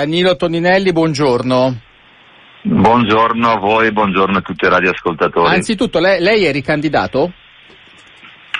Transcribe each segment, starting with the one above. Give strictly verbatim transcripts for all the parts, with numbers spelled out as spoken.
Danilo Toninelli, buongiorno. Buongiorno a voi, buongiorno a tutti i radioascoltatori. Anzitutto, lei, lei è ricandidato?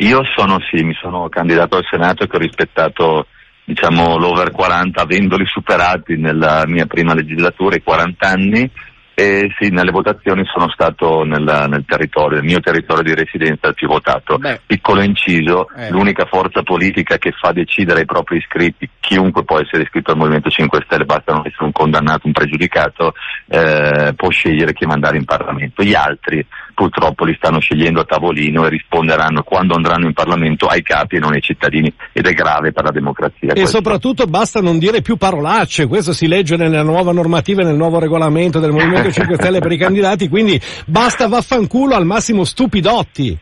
Io sono sì, mi sono candidato al Senato, che ho rispettato, diciamo, l'over quaranta, avendoli superati nella mia prima legislatura, i quaranta anni, e sì, nelle votazioni sono stato nel, nel territorio, nel mio territorio di residenza, il più votato. Beh, piccolo inciso, eh. l'unica forza politica che fa decidere ai propri iscritti, chiunque può essere iscritto al Movimento cinque Stelle, basta non essere un condannato, un pregiudicato, eh, può scegliere chi mandare in Parlamento. Gli altri purtroppo li stanno scegliendo a tavolino e risponderanno, quando andranno in Parlamento, ai capi e non ai cittadini, ed è grave per la democrazia. E questo. Soprattutto basta non dire più parolacce, questo si legge nella nuova normativa e nel nuovo regolamento del Movimento cinque Stelle per i candidati, quindi basta vaffanculo, al massimo stupidotti.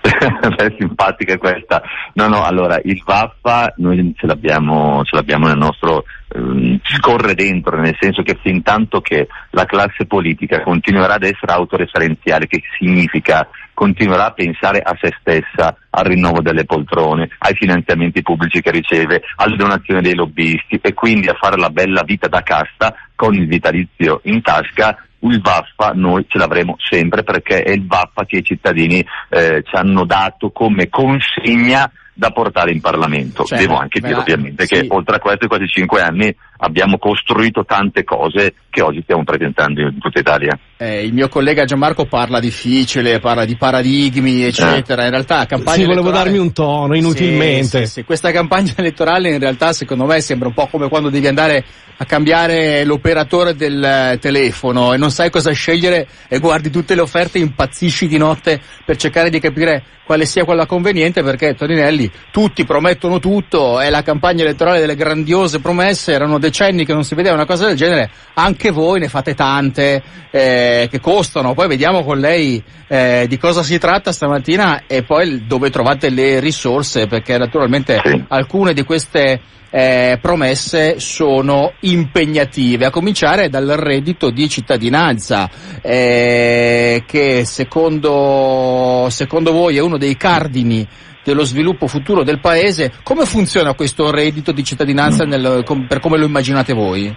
È simpatica questa. No, no, allora il vaffa noi ce l'abbiamo, ce l'abbiamo nel nostro, ehm, scorre dentro, nel senso che fin tanto che la classe politica continuerà ad essere autoreferenziale, che significa continuerà a pensare a se stessa, al rinnovo delle poltrone, ai finanziamenti pubblici che riceve, alle donazioni dei lobbisti, e quindi a fare la bella vita da casta con il vitalizio in tasca, il vaffa noi ce l'avremo sempre, perché è il vaffa che i cittadini eh, ci hanno dato come consegna da portare in Parlamento. Cioè, devo anche dire, la... ovviamente, sì, che oltre a questo, in quasi cinque anni abbiamo costruito tante cose che oggi stiamo presentando in tutta Italia. Eh, il mio collega Gianmarco parla difficile, parla di paradigmi, eccetera. Eh. In realtà, campagna sì, elettorale... volevo darmi un tono, inutilmente. Sì, sì, sì. Questa campagna elettorale, in realtà, secondo me, sembra un po' come quando devi andare a cambiare l'operatore del telefono e non sai cosa scegliere, e guardi tutte le offerte, impazzisci di notte per cercare di capire quale sia quella conveniente, perché, Toninelli, tutti promettono tutto, è la campagna elettorale delle grandiose promesse, erano decenni che non si vedeva una cosa del genere, anche voi ne fate tante eh, che costano, poi vediamo con lei eh, di cosa si tratta stamattina e poi dove trovate le risorse, perché naturalmente sì, alcune di queste eh, promesse sono impegnative, a cominciare dal reddito di cittadinanza eh, che secondo, secondo voi è uno dei cardini dello sviluppo futuro del paese. Come funziona questo reddito di cittadinanza nel, com, per come lo immaginate voi?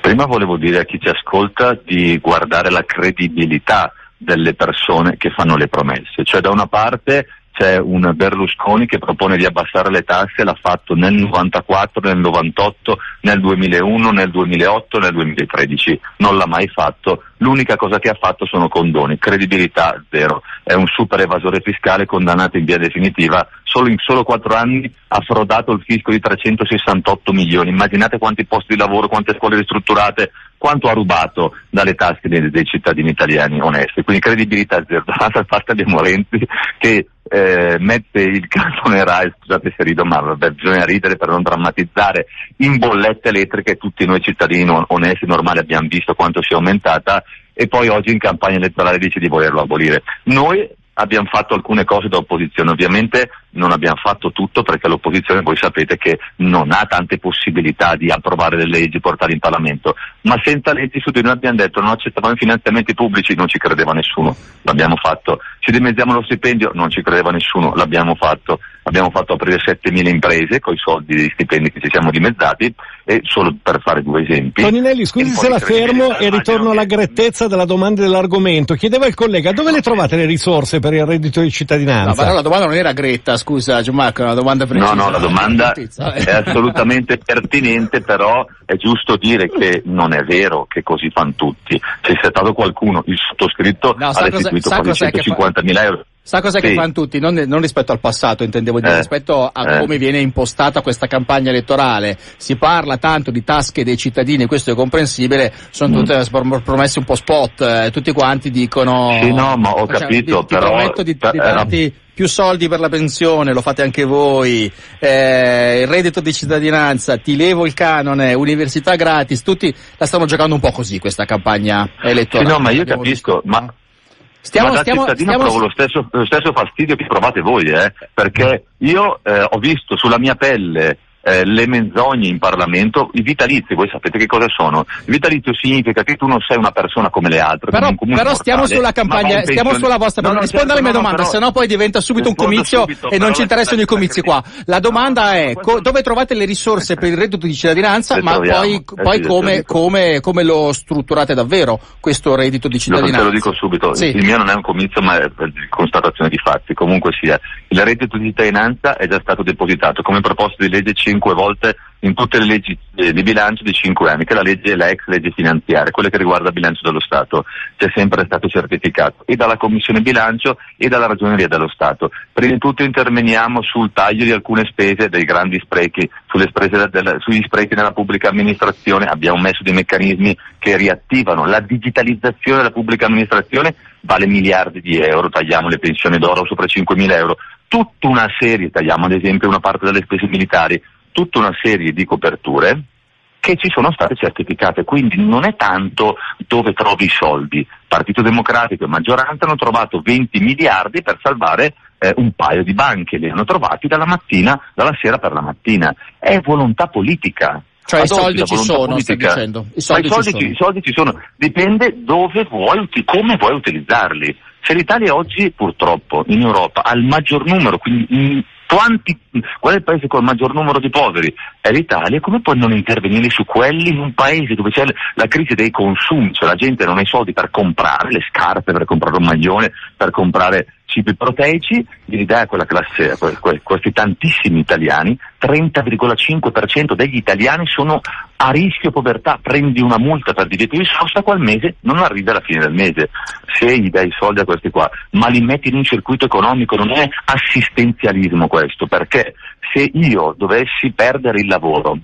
Prima volevo dire a chi ci ascolta di guardare la credibilità delle persone che fanno le promesse, cioè da una parte c'è un Berlusconi che propone di abbassare le tasse, l'ha fatto nel novantaquattro, nel novantotto, nel duemilauno, nel duemilaotto, nel duemilatredici, non l'ha mai fatto, l'unica cosa che ha fatto sono condoni, credibilità zero, è un super evasore fiscale condannato in via definitiva, solo in solo quattro anni ha frodato il fisco di trecentosessantotto milioni, immaginate quanti posti di lavoro, quante scuole ristrutturate, quanto ha rubato dalle tasche dei, dei cittadini italiani onesti, quindi credibilità zero. Dall'altra parte abbiamo Renzi che eh, mette il cartone Rai, scusate se rido, ma vabbè, bisogna ridere per non drammatizzare, in bollette elettriche, tutti noi cittadini onesti, normali, abbiamo visto quanto sia aumentata, e poi oggi in campagna elettorale dice di volerlo abolire. Noi abbiamo fatto alcune cose da opposizione, ovviamente non abbiamo fatto tutto, perché l'opposizione, voi sapete, che non ha tante possibilità di approvare le leggi, portare in Parlamento, ma senza leggi su di noi abbiamo detto non accettavamo i finanziamenti pubblici, non ci credeva nessuno, l'abbiamo fatto, ci dimezziamo lo stipendio, non ci credeva nessuno, l'abbiamo fatto, abbiamo fatto aprire settemila imprese con i soldi degli stipendi che ci siamo dimezzati, e solo per fare due esempi. Toninelli, scusi se la fermo e ritorno alla grettezza della domanda e dell'argomento, chiedeva il collega dove le trovate le risorse per il reddito di cittadinanza. No, ma la domanda non era gretta, scusa Gianmarco, è una domanda precisa. No, no, la domanda è assolutamente pertinente, però è giusto dire che non è vero che così fanno tutti. C'è stato qualcuno, il sottoscritto, no, ha restituito quattrocentocinquantamila euro. Sa cos'è sì. che fanno tutti? Non, non rispetto al passato, intendevo dire, eh, rispetto a eh. come viene impostata questa campagna elettorale. Si parla tanto di tasche dei cittadini, questo è comprensibile, sono tutte mm. promesse un po' spot, eh, tutti quanti dicono... Sì, no, ma ho cioè, capito, ti, però... Ti prometto di, per, di darti eh, più soldi per la pensione, lo fate anche voi, eh, il reddito di cittadinanza, ti levo il canone, università gratis, tutti la stanno giocando un po' così questa campagna elettorale. Sì, no, ma io Abbiamo capisco, visto, ma... No? Stiamo, ma da stiamo, cittadino stiamo... provo lo stesso, lo stesso fastidio che provate voi, eh, perché io eh, ho visto sulla mia pelle eh, le menzogne in Parlamento. I vitalizi, voi sapete che cosa sono? Il vitalizio significa che tu non sei una persona come le altre. Però, però stiamo sulla campagna, stiamo sulla vostra, no, risponda alla mia no, domanda, sennò poi diventa subito un comizio subito, e non ci interessano i comizi qua. La domanda è co- dove trovate le risorse per il reddito di cittadinanza, ma troviamo, poi, poi come, come, come lo strutturate davvero questo reddito di cittadinanza? No, te lo dico subito, sì. Il mio non è un comizio ma è constatazione di fatti. Comunque sia, il reddito di cittadinanza è già stato depositato come proposta di legge cinque volte in tutte le leggi di bilancio di cinque anni, che la legge è la ex legge finanziaria, quella che riguarda il bilancio dello Stato, c'è sempre stato certificato e dalla Commissione Bilancio e dalla Ragioneria dello Stato. Prima di tutto interveniamo sul taglio di alcune spese, dei grandi sprechi, sulle spese della, sugli sprechi nella pubblica amministrazione, abbiamo messo dei meccanismi che riattivano la digitalizzazione della pubblica amministrazione, vale miliardi di euro, tagliamo le pensioni d'oro sopra cinquemila euro, tutta una serie, tagliamo ad esempio una parte delle spese militari, tutta una serie di coperture che ci sono state certificate, quindi non è tanto dove trovi i soldi. Partito Democratico e maggioranza hanno trovato venti miliardi per salvare eh, un paio di banche, li hanno trovati dalla mattina, dalla sera per la mattina. È volontà politica. Cioè Adolfi, i soldi ci sono, stai dicendo. I soldi, Ma i, soldi ci sono. Ci, i soldi ci sono, dipende dove vuoi, come vuoi utilizzarli. Se l'Italia oggi purtroppo in Europa ha il maggior numero, quindi in quanti, qual è il paese con il maggior numero di poveri? È l'Italia, come puoi non intervenire su quelli in un paese dove c'è la crisi dei consumi, cioè la gente non ha i soldi per comprare le scarpe, per comprare un maglione, per comprare cibi proteici, gli dai a quella classe, a questi tantissimi italiani, trenta virgola cinque per cento degli italiani sono a rischio povertà, prendi una multa per divieto di sosta quel mese, non arrivi alla fine del mese, se gli dai i soldi a questi qua, ma li metti in un circuito economico, non è assistenzialismo questo, perché se io dovessi perdere il lavoro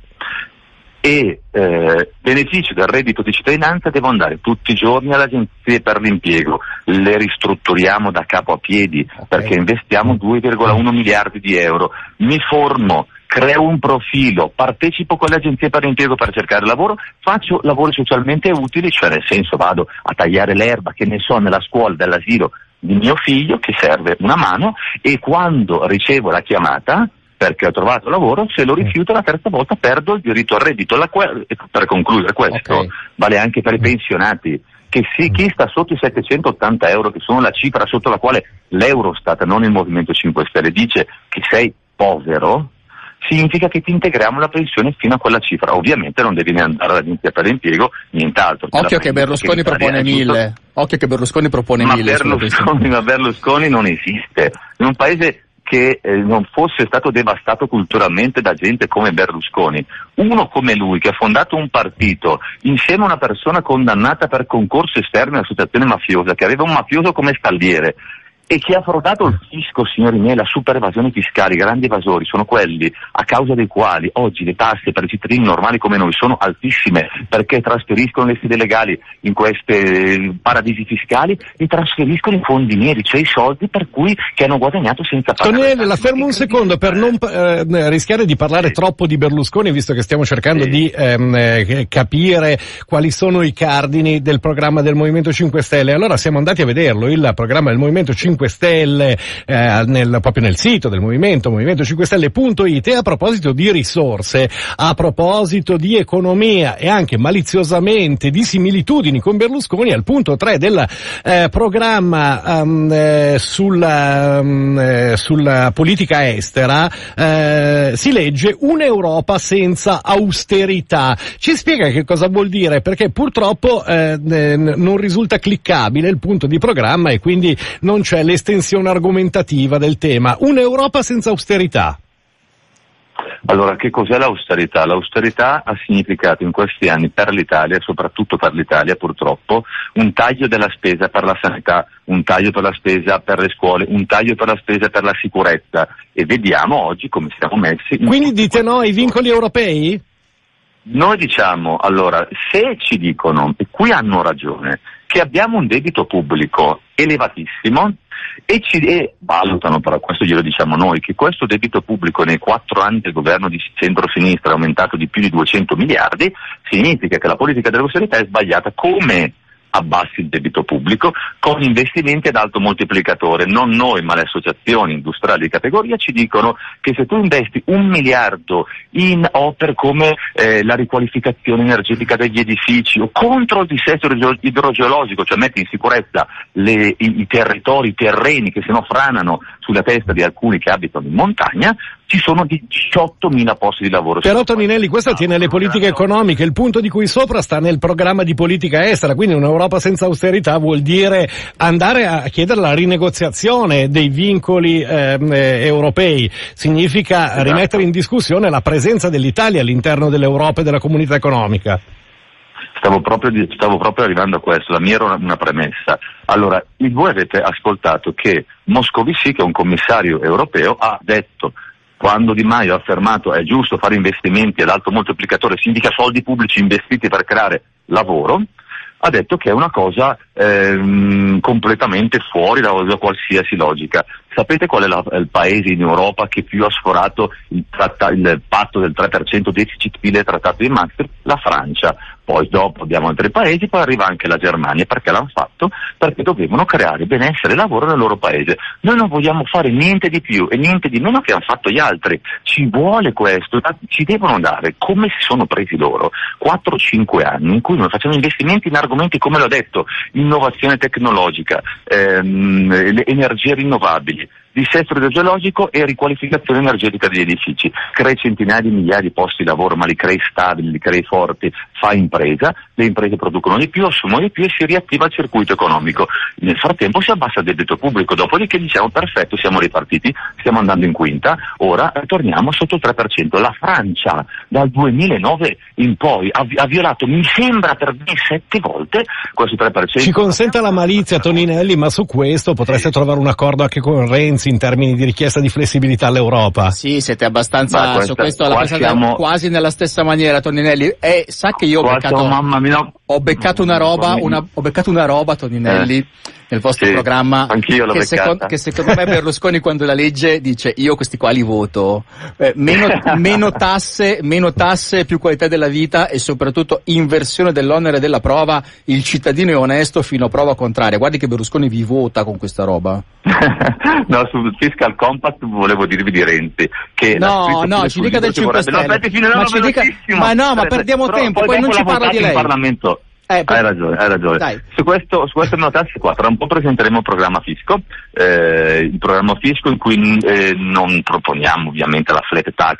e eh, beneficio del reddito di cittadinanza devo andare tutti i giorni all'agenzia per l'impiego, le ristrutturiamo da capo a piedi, okay, perché investiamo due virgola uno miliardi di euro, mi formo, creo un profilo, partecipo con le agenzie per l'impiego per cercare lavoro, faccio lavori socialmente utili, cioè nel senso vado a tagliare l'erba, che ne so, nella scuola dell'asilo di mio figlio che serve una mano, e quando ricevo la chiamata perché ho trovato lavoro, se lo rifiuto la terza volta perdo il diritto al reddito. La que- per concludere questo, okay, vale anche per i pensionati, che sì, chi sta sotto i settecentottanta euro, che sono la cifra sotto la quale l'Eurostat, non il Movimento cinque Stelle, dice che sei povero, significa che ti integriamo la pensione fino a quella cifra. Ovviamente non devi neanche andare all'agenzia per l'impiego, nient'altro. Occhio che Berlusconi propone mille. Occhio che Berlusconi propone mille. Ma Berlusconi non esiste. In un paese che eh, non fosse stato devastato culturalmente da gente come Berlusconi, uno come lui che ha fondato un partito insieme a una persona condannata per concorso esterno in associazione mafiosa, che aveva un mafioso come stalliere e che ha frodato il fisco, signori miei, la super evasione fiscale, i grandi evasori sono quelli a causa dei quali oggi le tasse per i cittadini normali come noi sono altissime, perché trasferiscono le sedi legali in questi paradisi fiscali e trasferiscono i fondi neri, cioè i soldi per cui che hanno guadagnato senza pagare. Toninelli, la fermo un secondo per non eh, rischiare di parlare sì. troppo di Berlusconi, visto che stiamo cercando sì. di ehm, capire quali sono i cardini del programma del Movimento cinque Stelle. Allora siamo andati a vederlo, il programma del Movimento cinque Stelle, eh, nel, proprio nel sito del Movimento, movimento cinque stelle punto it, a proposito di risorse, a proposito di economia e anche maliziosamente di similitudini con Berlusconi, al punto tre del eh, programma um, eh, sulla, um, eh, sulla politica estera eh, si legge un'Europa senza austerità. Ci spiega che cosa vuol dire, perché purtroppo eh, non risulta cliccabile il punto di programma e quindi non c'è l'estensione argomentativa del tema. Un'Europa senza austerità. Allora, che cos'è l'austerità? L'austerità ha significato in questi anni per l'Italia, soprattutto per l'Italia purtroppo, un taglio della spesa per la sanità, un taglio per la spesa per le scuole, un taglio per la spesa per la sicurezza, e vediamo oggi come siamo messi. Quindi dite no ai vincoli europei? Noi diciamo, allora, se ci dicono, e qui hanno ragione, che abbiamo un debito pubblico elevatissimo e ci e valutano, però questo glielo diciamo noi, che questo debito pubblico nei quattro anni del governo di centrosinistra è aumentato di più di duecento miliardi, significa che la politica dell'austerità è sbagliata, come abbassi il debito pubblico con investimenti ad alto moltiplicatore. Non noi, ma le associazioni industriali di categoria ci dicono che se tu investi un miliardo in opere come eh, la riqualificazione energetica degli edifici o contro il dissesto idrogeologico, cioè metti in sicurezza le, i, i territori, i terreni che se no franano sulla testa di alcuni che abitano in montagna, ci sono diciottomila posti di lavoro. Però Toninelli, questa tiene alle politiche economiche, il punto di cui sopra sta nel programma di politica estera, quindi un'Europa senza austerità vuol dire andare a chiedere la rinegoziazione dei vincoli eh, europei, significa esatto. rimettere in discussione la presenza dell'Italia all'interno dell'Europa e della comunità economica. Stavo proprio, stavo proprio arrivando a questo, la mia era una, una premessa. Allora, voi avete ascoltato che Moscovici, che è un commissario europeo, ha detto, quando Di Maio ha affermato è giusto fare investimenti ad alto moltiplicatore, si indica soldi pubblici investiti per creare lavoro, ha detto che è una cosa ehm, completamente fuori da qualsiasi logica. Sapete qual è, la, è il paese in Europa che più ha sforato il, tratta, il patto del tre per cento deficit P I L trattato di Maastricht? La Francia. Poi dopo abbiamo altri paesi, poi arriva anche la Germania. Perché l'hanno fatto? Perché dovevano creare benessere e lavoro nel loro paese. Noi non vogliamo fare niente di più e niente di meno che hanno fatto gli altri. Ci vuole questo, ci devono dare, come si sono presi loro, quattro cinque anni in cui noi facciamo investimenti in argomenti come l'ho detto, innovazione tecnologica, ehm, le energie rinnovabili, dissesto idrogeologico e riqualificazione energetica degli edifici. Crei centinaia di migliaia di posti di lavoro, ma li crei stabili, li crei forti, fa impresa, le imprese producono di più, assumono di più e si riattiva il circuito economico. Nel frattempo si abbassa il debito pubblico, dopodiché diciamo perfetto, siamo ripartiti, stiamo andando in quinta, ora torniamo sotto il tre per cento. La Francia dal duemilanove in poi ha, ha violato, mi sembra per me, sette volte questo tre per cento. Ci consenta la malizia, Toninelli, ma su questo potreste sì. trovare un accordo anche con Renzi in termini di richiesta di flessibilità all'Europa. Sì, siete abbastanza questa, su questo la siamo, quasi nella stessa maniera, Toninelli. E sa che io ho beccato, mamma mia, ho beccato una roba, una, ho beccato una roba, Toninelli, eh, nel vostro sì, programma. Anch'io l'ho che, seco- che secondo me Berlusconi quando la legge dice io questi qua li voto. Eh, meno, meno tasse, meno tasse, più qualità della vita e soprattutto inversione dell'onere della prova. Il cittadino è onesto fino a prova contraria. Guardi che Berlusconi vi vota con questa roba. No, sul fiscal compact volevo dirvi di Renzi che no no ci dica del cinque Stelle vorrebbe... no, ma, ci dica... ma no ma perdiamo però, tempo poi, poi non ci parla di lei. Eh, per... Hai ragione, hai ragione. Dai. Su questo, su questo notarsi qua, tra un po' presenteremo il programma fisco, eh, il programma fisco in cui eh, non proponiamo ovviamente la flat tax,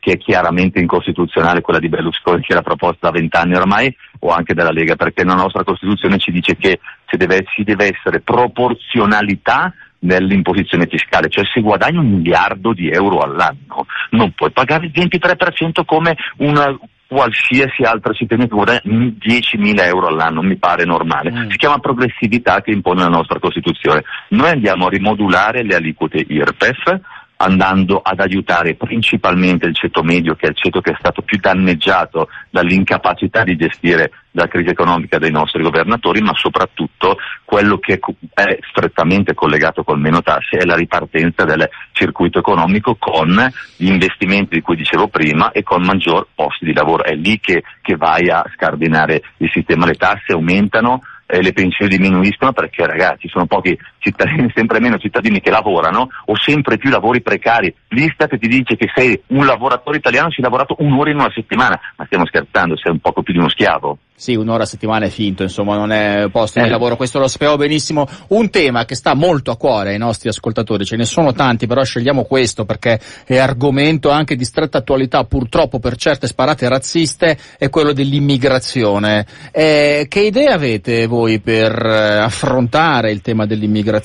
che è chiaramente incostituzionale, quella di Berlusconi che era proposta da vent'anni ormai, o anche dalla Lega, perché la nostra Costituzione ci dice che ci deve, ci deve essere proporzionalità nell'imposizione fiscale, cioè se guadagni un miliardo di euro all'anno non puoi pagare il ventitré per cento come una qualsiasi altra cittadina che guadagna diecimila euro all'anno, mi pare normale. Mm. Si chiama progressività che impone la nostra Costituzione. Noi andiamo a rimodulare le aliquote I R P E F, andando ad aiutare principalmente il ceto medio, che è il ceto che è stato più danneggiato dall'incapacità di gestire la crisi economica dei nostri governatori, ma soprattutto quello che è strettamente collegato col meno tasse è la ripartenza del circuito economico con gli investimenti di cui dicevo prima e con maggior posti di lavoro. È lì che, che vai a scardinare il sistema, le tasse aumentano, le pensioni diminuiscono perché ragazzi sono pochi cittadini, sempre meno cittadini che lavorano o sempre più lavori precari. L'Istat ti dice che sei un lavoratore italiano, si è lavorato un'ora in una settimana, ma stiamo scherzando, sei un poco più di uno schiavo. Sì, un'ora a settimana è finto, insomma non è posto di eh. lavoro, questo lo spiego benissimo. Un tema che sta molto a cuore ai nostri ascoltatori, ce ne sono tanti, però scegliamo questo perché è argomento anche di stretta attualità, purtroppo per certe sparate razziste, è quello dell'immigrazione. Eh, che idee avete voi per affrontare il tema dell'immigrazione?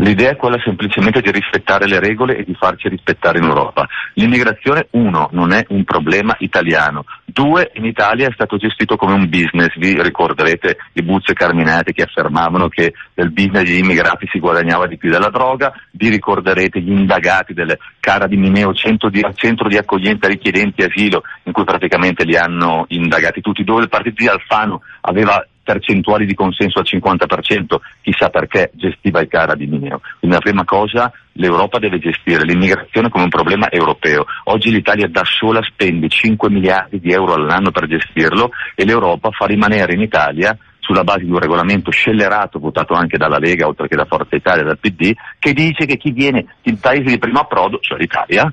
L'idea è quella semplicemente di rispettare le regole e di farci rispettare in Europa. L'immigrazione, uno, non è un problema italiano. Due, in Italia è stato gestito come un business. Vi ricorderete i Buzzi Carminati che affermavano che del business degli immigrati si guadagnava di più della droga. Vi ricorderete gli indagati del Cara di Mineo, centro di, centro di accoglienza richiedenti asilo, in cui praticamente li hanno indagati tutti, dove il partito di Alfano aveva percentuali di consenso al cinquanta per cento, chissà perché gestiva il Cara di Mineo. Quindi la prima cosa, l'Europa deve gestire l'immigrazione come un problema europeo. Oggi l'Italia da sola spende cinque miliardi di euro all'anno per gestirlo e l'Europa fa rimanere in Italia, sulla base di un regolamento scellerato votato anche dalla Lega oltre che da Forza Italia e dal P D, che dice che chi viene in paese di primo approdo, cioè l'Italia,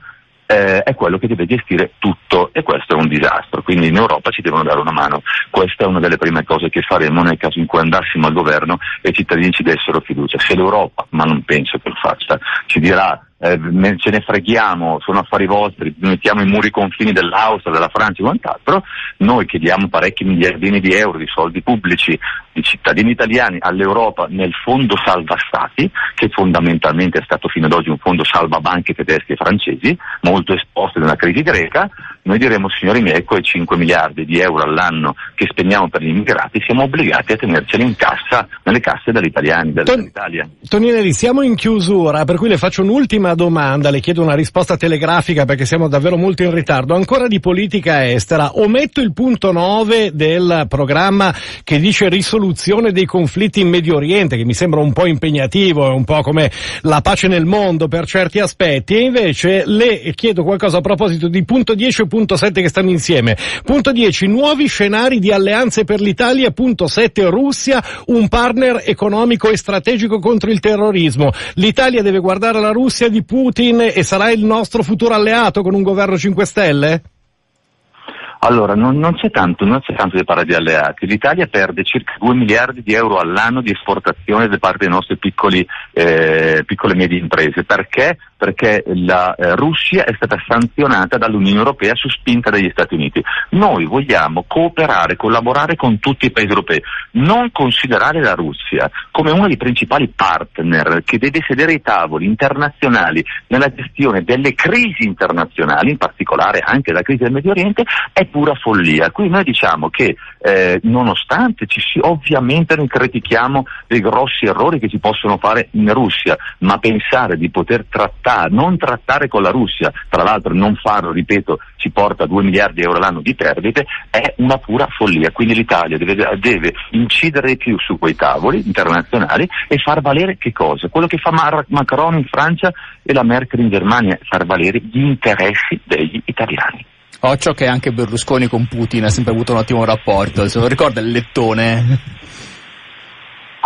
Eh, è quello che deve gestire tutto, e questo è un disastro. Quindi in Europa ci devono dare una mano, questa è una delle prime cose che faremo nel caso in cui andassimo al governo e i cittadini ci dessero fiducia. Se l'Europa, ma non penso che lo faccia, ci dirà eh, ce ne freghiamo, sono affari vostri, mettiamo i muri confini dell'Austria, della Francia e quant'altro, noi che diamo parecchi miliardini di euro di soldi pubblici di cittadini italiani all'Europa nel fondo salva stati, che fondamentalmente è stato fino ad oggi un fondo salva banche tedeschi e francesi, molto esposti nella crisi greca, noi diremo: signori miei, coi cinque miliardi di euro all'anno che spendiamo per gli immigrati siamo obbligati a tenerceli in cassa, nelle casse dagli italiani, dall'Italia. Ton- Toninelli, siamo in chiusura, per cui le faccio un'ultima domanda, le chiedo una risposta telegrafica perché siamo davvero molto in ritardo. Ancora di politica estera, ometto il punto nove del programma che dice risoluzione dei conflitti in Medio Oriente, che mi sembra un po' impegnativo, è un po' come la pace nel mondo per certi aspetti, e invece le chiedo qualcosa a proposito di punto dieci e punto sette che stanno insieme. Punto dieci, nuovi scenari di alleanze per l'Italia. Punto sette, Russia, un partner economico e strategico contro il terrorismo. L'Italia deve guardare alla Russia di Putin e sarà il nostro futuro alleato con un governo cinque Stelle? Allora, non, non c'è tanto, non c'è tanto da parlare di alleati. L'Italia perde circa due miliardi di euro all'anno di esportazione da parte delle nostre piccoli, eh, piccole e medie imprese. Perché? Perché la eh, Russia è stata sanzionata dall'Unione Europea su spinta degli Stati Uniti. Noi vogliamo cooperare, collaborare con tutti i paesi europei, non considerare la Russia come uno dei principali partner che deve sedere ai tavoli internazionali nella gestione delle crisi internazionali, in particolare anche la crisi del Medio Oriente, è pura follia. Quindi noi diciamo che eh, nonostante ci si, ovviamente noi critichiamo dei grossi errori che si possono fare in Russia, ma pensare di poter trattare non trattare con la Russia, tra l'altro non farlo, ripeto, ci porta due miliardi di euro l'anno di perdite, è una pura follia. Quindi l'Italia deve, deve incidere di più su quei tavoli internazionali e far valere che cosa? Quello che fa Mar- Macron in Francia e la Merkel in Germania, far valere gli interessi degli italiani. Occhio che anche Berlusconi con Putin ha sempre avuto un ottimo rapporto, se lo ricorda il lettone?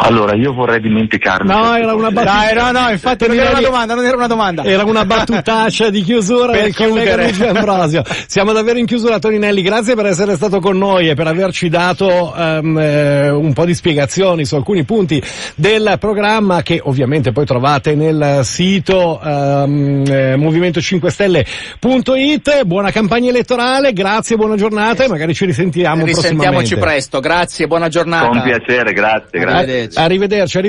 Allora, io vorrei dimenticarmi. No, era una battuta. No, no, no, infatti non era una domanda, non era una domanda. Era una battutaccia di chiusura per del chiudere. Collega Ambrosio. Siamo davvero in chiusura, Toninelli, grazie per essere stato con noi e per averci dato um, eh, un po' di spiegazioni su alcuni punti del programma che ovviamente poi trovate nel sito um, eh, movimento cinque stelle punto it. Buona campagna elettorale, grazie, buona giornata e magari ci risentiamo prossimamente. Risentiamoci presto, grazie, buona giornata. Con piacere, grazie, grazie. Arrivederci. Arrivederci.